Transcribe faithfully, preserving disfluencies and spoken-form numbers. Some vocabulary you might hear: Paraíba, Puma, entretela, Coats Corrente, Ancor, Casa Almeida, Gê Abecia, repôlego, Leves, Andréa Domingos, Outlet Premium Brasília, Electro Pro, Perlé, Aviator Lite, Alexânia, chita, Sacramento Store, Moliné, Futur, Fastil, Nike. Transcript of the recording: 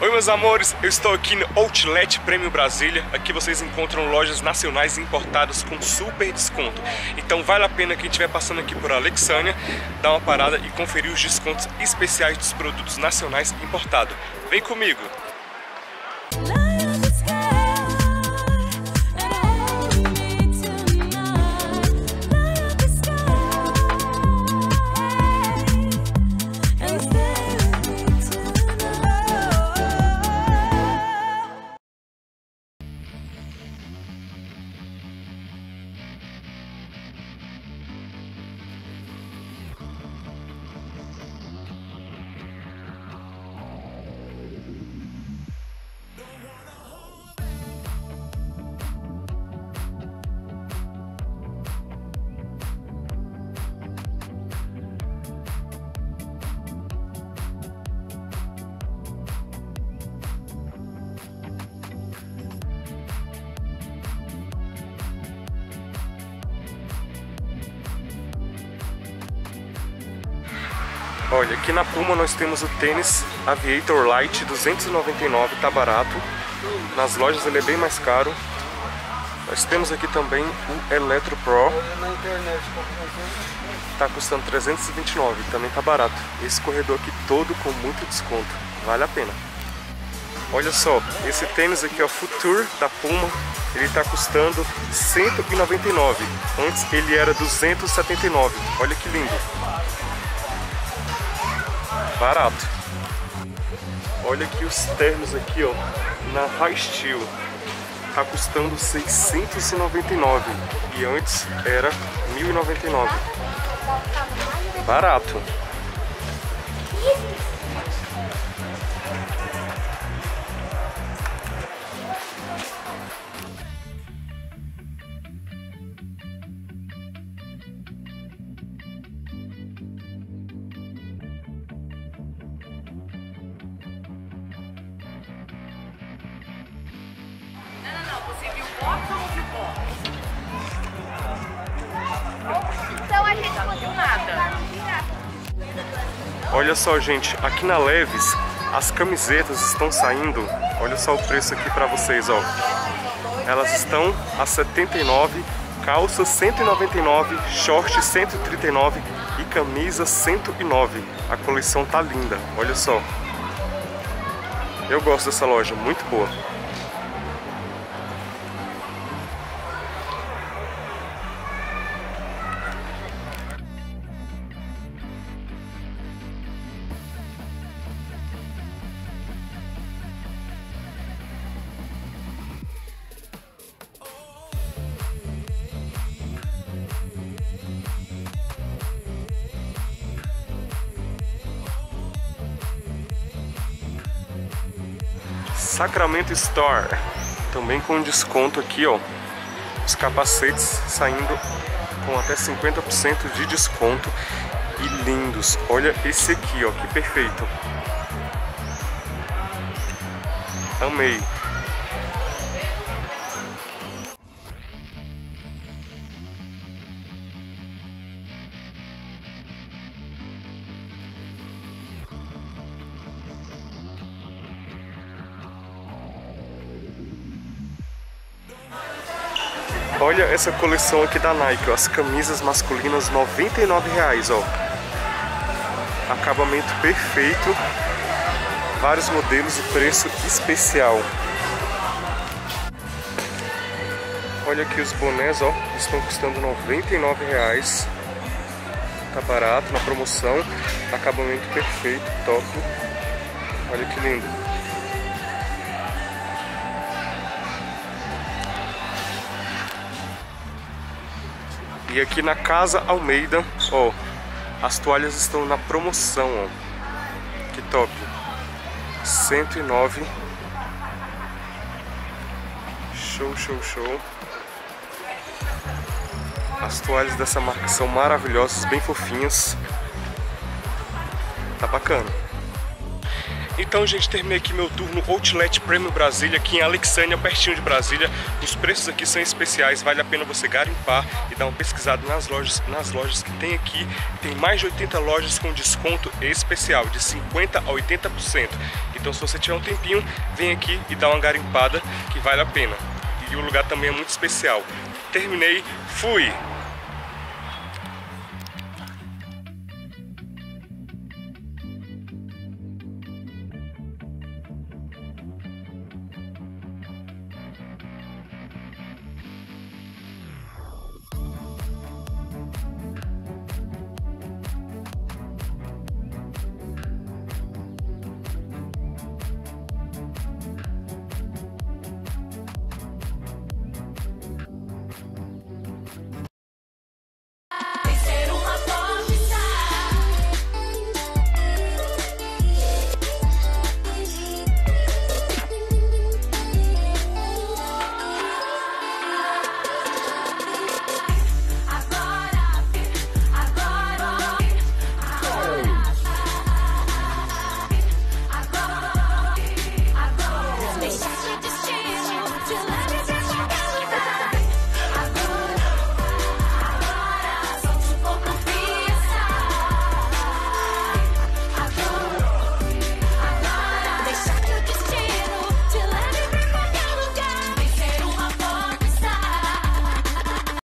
Oi meus amores, eu estou aqui no Outlet Premium Brasília. Aqui vocês encontram lojas nacionais importadas com super desconto. Então vale a pena quem estiver passando aqui por Alexânia dar uma parada e conferir os descontos especiais dos produtos nacionais importados. Vem comigo! Olha, aqui na Puma nós temos o tênis Aviator Lite, duzentos e noventa e nove reais, tá barato. Nas lojas ele é bem mais caro. Nós temos aqui também o Electro Pro, tá custando trezentos e vinte e nove reais, também tá barato. Esse corredor aqui todo com muito desconto, vale a pena. Olha só, esse tênis aqui ó, Futur da Puma, ele tá custando cento e noventa e nove reais, antes ele era duzentos e setenta e nove reais, olha que lindo. Barato. Olha aqui os ternos aqui, ó, na Fastil. Tá custando seiscentos e noventa e nove reais e antes era mil e noventa e nove reais. Barato. Olha só, gente, aqui na Leves as camisetas estão saindo. Olha só o preço aqui pra vocês, ó. Elas estão a setenta e nove reais, calça cento e noventa e nove reais, short cento e trinta e nove reais e camisa cento e nove reais. A coleção tá linda, olha só. Eu gosto dessa loja, muito boa. Sacramento Store, também com desconto aqui, ó, os capacetes saindo com até cinquenta por cento de desconto e lindos. Olha esse aqui, ó, que perfeito. Amei. Olha essa coleção aqui da Nike, ó, as camisas masculinas noventa e nove reais, ó. Acabamento perfeito, vários modelos e preço especial. Olha aqui os bonés, ó, estão custando noventa e nove reais. Tá barato, na promoção, acabamento perfeito, top. Olha que lindo. E aqui na Casa Almeida, ó, as toalhas estão na promoção, ó. Que top. cento e nove reais. Show, show, show. As toalhas dessa marca são maravilhosas, bem fofinhas. Tá bacana. Então, gente, terminei aqui meu tour no Outlet Premium Brasília, aqui em Alexânia, pertinho de Brasília. Os preços aqui são especiais, vale a pena você garimpar e dar uma pesquisada nas lojas, nas lojas que tem aqui. Tem mais de oitenta lojas com desconto especial, de cinquenta por cento a oitenta por cento. Então se você tiver um tempinho, vem aqui e dá uma garimpada que vale a pena. E o lugar também é muito especial. Terminei, fui!